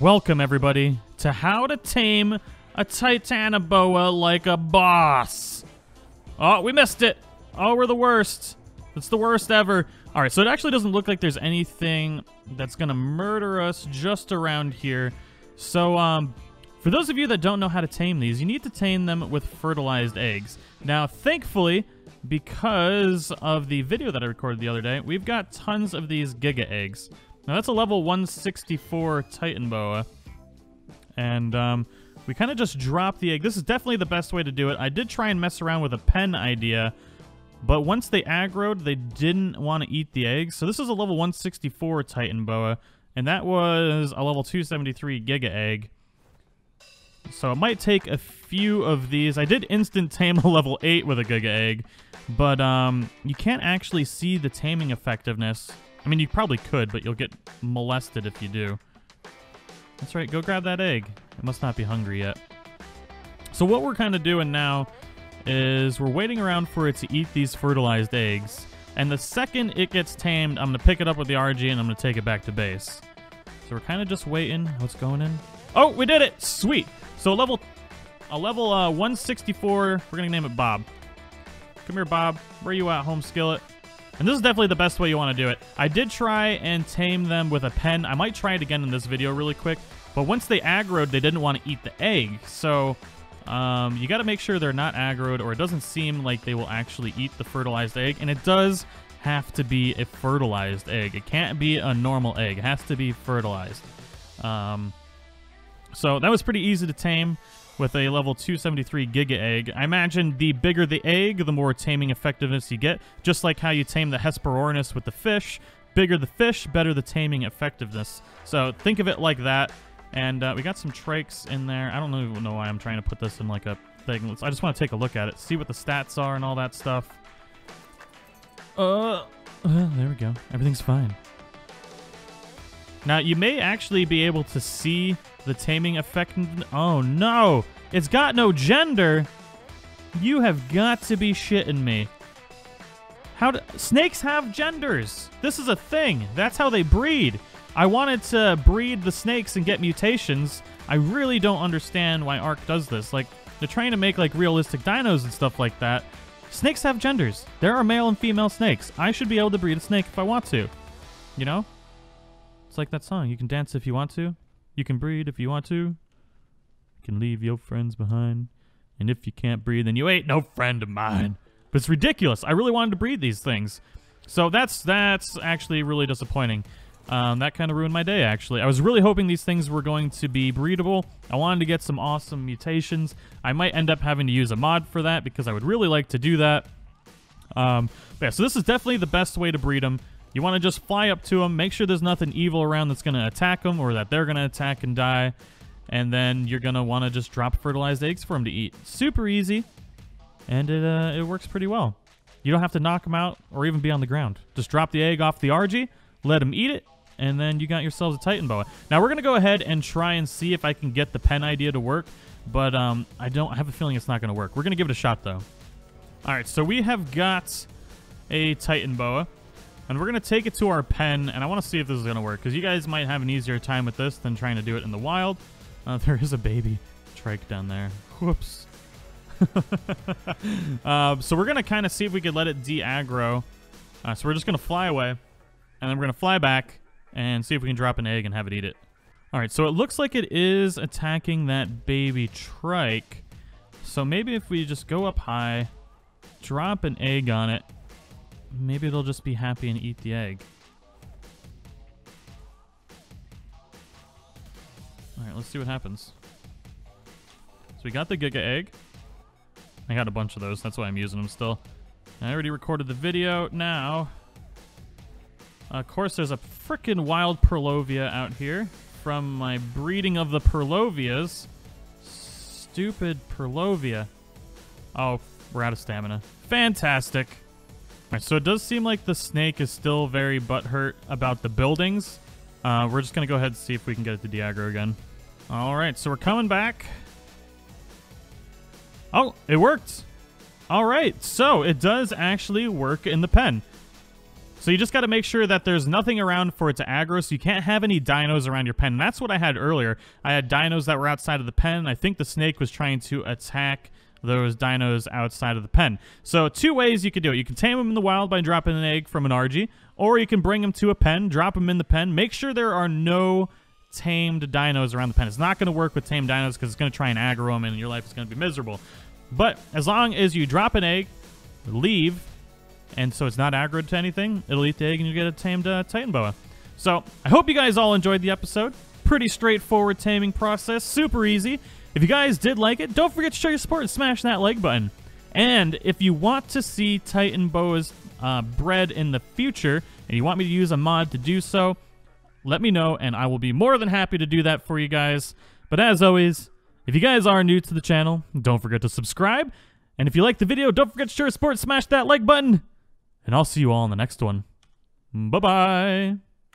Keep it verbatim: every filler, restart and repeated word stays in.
Welcome, everybody, to how to tame a Titanoboa like a boss. Oh, we missed it. Oh, we're the worst. It's the worst ever. All right, so it actually doesn't look like there's anything that's going to murder us just around here. So um, for those of you that don't know how to tame these, you need to tame them with fertilized eggs. Now, thankfully, because of the video that I recorded the other day, we've got tons of these Giga Eggs. Now, that's a level one sixty-four Titanoboa. And um, we kind of just drop the egg. This is definitely the best way to do it. I did try and mess around with a pen idea, but once they aggroed, they didn't want to eat the eggs. So this is a level one sixty-four Titanoboa, and that was a level two seventy-three Giga Egg. So it might take a few of these. I did instant tame a level eight with a Giga Egg, but um, you can't actually see the taming effectiveness. I mean, you probably could, but you'll get molested if you do. That's right, go grab that egg. It must not be hungry yet. So what we're kind of doing now is we're waiting around for it to eat these fertilized eggs. And the second it gets tamed, I'm going to pick it up with the Argy and I'm going to take it back to base. So we're kind of just waiting. What's going in? Oh, we did it! Sweet! So level, a level uh, one sixty-four, we're going to name it Bob. Come here, Bob. Where you at, home skillet? And this is definitely the best way you want to do it. I did try and tame them with a pen. I might try it again in this video really quick. But once they aggroed, they didn't want to eat the egg. So um, you got to make sure they're not aggroed, or it doesn't seem like they will actually eat the fertilized egg. And it does have to be a fertilized egg. It can't be a normal egg. It has to be fertilized. Um, so that was pretty easy to tame with a level two seventy-three Giga Egg. I imagine the bigger the egg, the more taming effectiveness you get. Just like how you tame the Hesperornis with the fish. Bigger the fish, better the taming effectiveness. So think of it like that. And uh, we got some trachs in there. I don't even know why I'm trying to put this in like a thing. Let's, I just want to take a look at it. See what the stats are and all that stuff. Uh, uh, there we go. Everything's fine. Now, you may actually be able to see the taming effect. Oh, no. It's got no gender. You have got to be shitting me. How do snakes have genders? This is a thing. That's how they breed. I wanted to breed the snakes and get mutations. I really don't understand why ARK does this. Like, they're trying to make, like, realistic dinos and stuff like that. Snakes have genders. There are male and female snakes. I should be able to breed a snake if I want to. You know? It's like that song. You can dance if you want to. You can breed if you want to. You can leave your friends behind. And if you can't breed, then you ain't no friend of mine. But it's ridiculous. I really wanted to breed these things. So that's that's actually really disappointing. Um, that kind of ruined my day, actually. I was really hoping these things were going to be breedable. I wanted to get some awesome mutations. I might end up having to use a mod for that because I would really like to do that. Um, yeah, so this is definitely the best way to breed them. You want to just fly up to them, make sure there's nothing evil around that's going to attack them or that they're going to attack and die, and then you're going to want to just drop fertilized eggs for them to eat. Super easy, and it, uh, it works pretty well. You don't have to knock them out or even be on the ground. Just drop the egg off the Argy, let them eat it, and then you got yourselves a Titanoboa. Now we're going to go ahead and try and see if I can get the pen idea to work, but um, I don't I have a feeling it's not going to work. We're going to give it a shot, though. All right, so we have got a Titanoboa. And we're going to take it to our pen, and I want to see if this is going to work, because you guys might have an easier time with this than trying to do it in the wild. Uh, there is a baby trike down there. Whoops. uh, so we're going to kind of see if we could let it de-aggro. Uh, so we're just going to fly away, and then we're going to fly back and see if we can drop an egg and have it eat it. All right, so it looks like it is attacking that baby trike. So maybe if we just go up high, drop an egg on it, maybe it'll just be happy and eat the egg. Alright, let's see what happens. So we got the Giga Egg. I got a bunch of those, that's why I'm using them still. And I already recorded the video. Now, of course, there's a frickin' wild Perlovia out here from my breeding of the Perlovias. Stupid Perlovia. Oh, we're out of stamina. Fantastic! Alright, so it does seem like the snake is still very butthurt about the buildings. Uh, we're just going to go ahead and see if we can get it to de-aggro again. Alright, so we're coming back. Oh, it worked! Alright, so it does actually work in the pen. So you just got to make sure that there's nothing around for it to aggro, so you can't have any dinos around your pen. And that's what I had earlier. I had dinos that were outside of the pen. I think the snake was trying to attack those dinos outside of the pen. So two ways you could do it. You can tame them in the wild by dropping an egg from an Argy, or you can bring them to a pen, drop them in the pen. Make sure there are no tamed dinos around the pen. It's not going to work with tamed dinos because it's going to try and aggro them and your life is going to be miserable. But as long as you drop an egg, leave, and so it's not aggroed to anything, it'll eat the egg and you get a tamed uh, Titanoboa. So I hope you guys all enjoyed the episode. Pretty straightforward taming process, super easy. If you guys did like it, don't forget to show your support and smash that like button. And if you want to see Titanoboas uh, bred in the future, and you want me to use a mod to do so, let me know, and I will be more than happy to do that for you guys. But as always, if you guys are new to the channel, don't forget to subscribe. And if you like the video, don't forget to share your support, smash that like button. And I'll see you all in the next one. Bye-bye.